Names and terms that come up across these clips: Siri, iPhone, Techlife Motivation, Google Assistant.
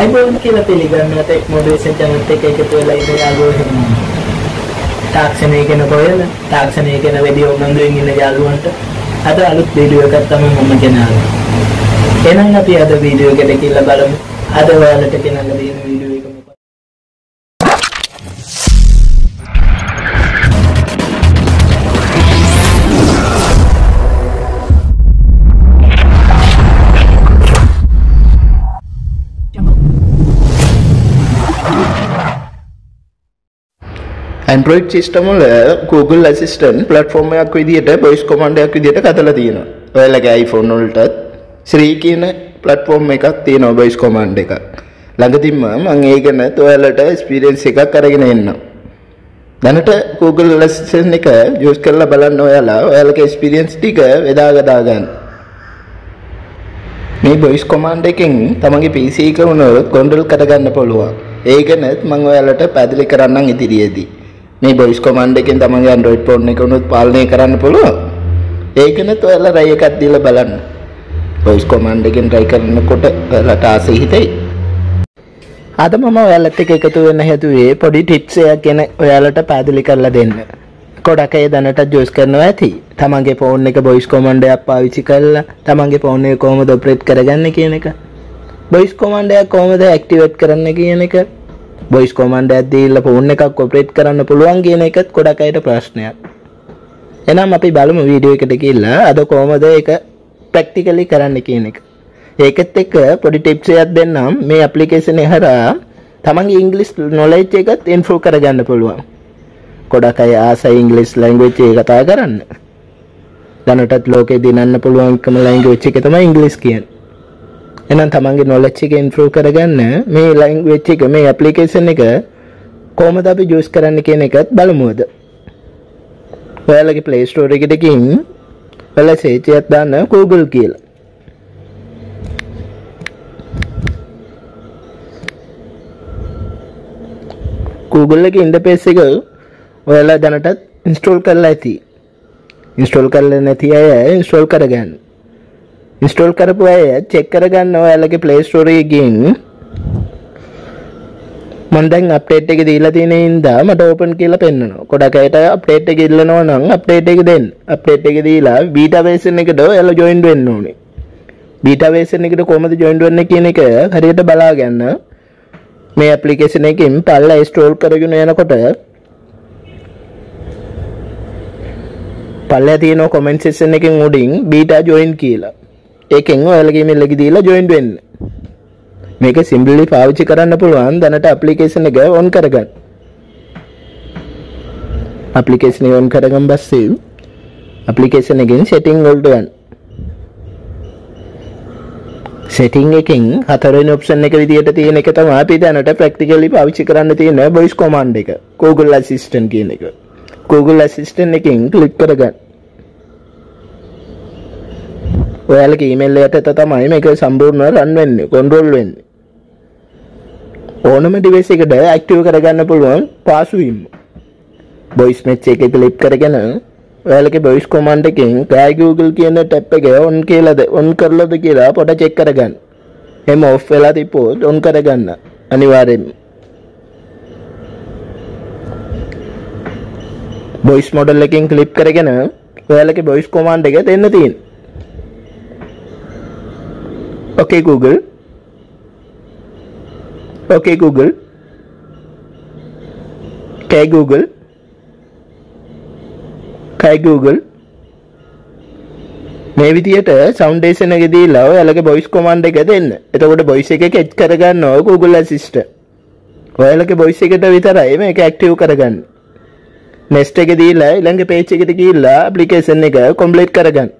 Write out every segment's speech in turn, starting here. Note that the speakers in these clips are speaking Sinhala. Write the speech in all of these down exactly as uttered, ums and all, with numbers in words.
iPhone කියලා පිළිගන්න ටෙක්නොලොජි චැනල් එකේ එකතු වෙලා ඉන්න යාළුවෝ තාක්ෂණය කියන කොහෙද තාක්ෂණය කියන වීඩියෝ උනන්දුවෙන් ඉන්න යාළුවන්ට අද අලුත් වීඩියෝ එකක් තමයි මම ගෙනාවේ. එහෙනම් අපි අද වීඩියෝ එකට කියලා බලමු. අද ඔයාලට ගෙනල්ලා දෙන වීඩියෝ එක Android system වල Google Assistant platform එකක් විදියට voice command එකක් විදියට කතලා තියෙනවා. ඔයාලගේ iPhone වලටත් Siri කියන platform එකක් තියෙනවා voice command එකක්. ළඟදීම මම ඒ ගැන ඔයාලට experience එකක් අරගෙන එන්නම්. දැනට Google Assistant එක use කරලා බලන්න ඔයාලා ඔයාලගේ experience ටික එදා ගදා ගන්න. මේ voice command එකෙන් තමන්ගේ P C එක උනොත් control කරගන්න පුළුවන්. ඒක නැත් මම ඔයාලට පැහැදිලි කරන්නම් ඉදිරියේදී. මේ voice command එකෙන් තමන්ගේ Android phone එක උනොත් පාලනය කරන්න පුළුවන්. ඒක නෙත් ඔයාලා try එකක් දීලා බලන්න. voice command එකෙන් try කරනකොට ඔයාලට ආසෙ හිතෙයි. අද මම ඔයාලත් එක්ක එකතු වෙන්න හැදුවේ පොඩි tips එකක් ගැන ඔයාලට පැහැදිලි කරලා දෙන්න. ගොඩක් අය දැනට use කරනවා ඇති. තමන්ගේ phone එක voice command එකක් පාවිච්චි කරලා තමන්ගේ phone එක කොහොමද operate කරගන්නේ කියන එක. voice command එක කොහොමද activate කරන්න කියන එක. voice command එකක් දීලා phone එකක් operate කරන්න පුළුවන් කියන එකත් ගොඩක් අයට ප්‍රශ්නයක්. එහෙනම් අපි බලමු වීඩියෝ එකට ගිහිල්ලා අද කොහොමද ඒක ප්‍රැක්ටිකලි කරන්න කියන එක. ඒකත් එක්ක පොඩි ටිප්ස් එකක් දෙන්නම්. මේ ඇප්ලිකේෂන් එක හරහා තමන්ගේ ඉංග්‍රීසි නොලෙජ් එකත් ඉම්ප්‍රූව් කරගන්න පුළුවන්. ගොඩක් අය ආසයි ඉංග්‍රීසි ලැන්ග්වේජ් එක කතා කරන්න. දැනටත් ලෝකේ දිනන්න පුළුවන් එකම ලැන්ග්වේජ් එක තමයි ඉංග්‍රීසි කියන්නේ. එහෙනම් තමන්ගේ knowledge එක improve කරගන්න මේ language එක මේ application එක කොහොමද අපි use කරන්න කියන එකත් බලමුද. ඔයාලගේ Play Store එකට ගිහින් ඔයාලා search එකක් දාන්න Google කියලා. Google එකේ interface එක ඔයාලා දැනටත් install කරලා ඇති. install කරලා නැති අය install කරගන්න. install කරපු අය check කරගන්න ඔයාලගේ Play Store එකේ ගිහින් මම දැන් update එක දීලා තියෙන ඉඳා මට open කියලා පෙන්නනවා. ගොඩක් අයට update එක ඉල්ලනවා නම් update එක දෙන්න. update එක දීලා beta version එකට ඔයාලා join වෙන්න ඕනේ. beta version එකට කොහොමද join වෙන්නේ කියන එක හරියට බලාගන්න. මේ application එකෙන් පල්ලා install කරගෙන යනකොට පල්ලා තියෙන comment section එකෙන් උඩින් beta join කියලා ඒකෙන් ඔයාලගේ email එක දීලා join වෙන්න. මේක simply පාවිච්චි කරන්න පුළුවන්. දැනට application එක on කරගන්න. application එක on කරගන්න පස්සේ application එකෙන් setting වලට යන්න. setting එකෙන් හතරවෙනි option එක විදියට තියෙන එක තමයි අපි දැනට practically පාවිච්චි කරන්න තියෙන voice command එක. Google Assistant කියන එක. Google Assistant එකෙන් click කරගන්න. ඔයාලගේ ඊමේල් එකට තමයි මේක සම්පූර්ණව රන් වෙන්නේ, කන්ට්‍රෝල් වෙන්නේ. ඕනම ඩිවයිස් එකකට ඇක්ටිව් කරගන්න පුළුවන් පාසුවීම. voice match එකේ ක්ලික් කරගෙන ඔයාලගේ voice command එකෙන් "Try Google" කියන ටැබ් එක on කියලාද, on කරලාද කියලා පොඩ චෙක් කරගන්න. එහෙම off වෙලා තිබ්බොත් on කරගන්න අනිවාර්යෙන්ම. voice model එකෙන් ක්ලික් කරගෙන ඔයාලගේ voice command එක දෙන්න තියෙනවා. Okay Google. Okay Google. Okay Google. Okay Google. මේ විදියට සවුන්ඩේෂන් එක දීලා ඔයාලගේ voice command එක දෙන්න. එතකොට voice එක catch කරගන්නවා Google Assistant. ඔයාලගේ voice එකට විතරයි මේක active කරගන්න. next එක දීලා ඊළඟ page එකට ගිහිල්ලා application එක complete කරගන්න.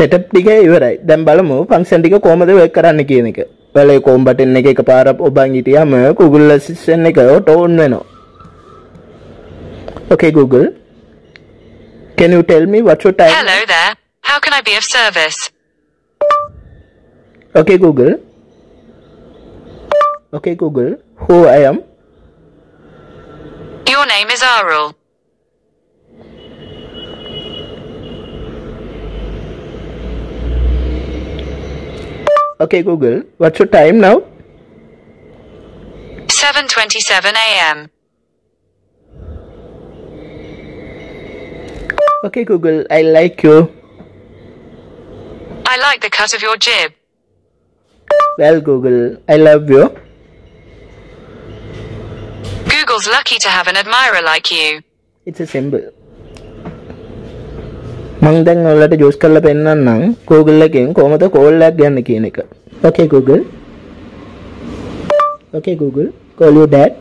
setup ටික ඉවරයි. දැන් බලමු ෆන්ක්ෂන් ටික කොහොමද work කරන්නේ කියන එක. ඔයාලා ඒ home button එක එකපාරක් ඔබන් හිටියම Google Assistant එක auto on වෙනවා. Okay Google. Can you tell me what your time? Hello there. How can I be of service? Okay Google. Okay Google. Who I am? You Your name is Arul. Okay, Google, what's your time now? seven twenty-seven A M Okay, Google, I like you. I like the cut of your jib. Well, Google, I love you. Google's lucky to have an admirer like you. It's a symbol. Mangdang nolata use karla penna nan Google lakin kohomada call ekak ganne කියන එක. Okay, Google. Okay, Google, call your dad.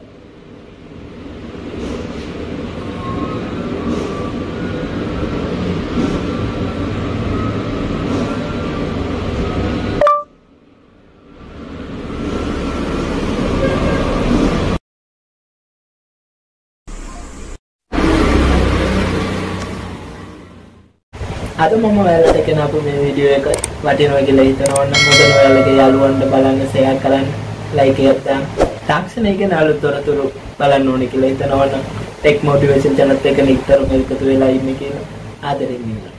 Ada mama yang tekan aku video yang matiin lagi lagi karena orang orang lagi jaluan de balan saya kalian like ya kan tak sih nih kan alat dora turu balan noni lagi karena orang tek motivation channel tekan ikut terus mereka tuh lagi mikir ada ini.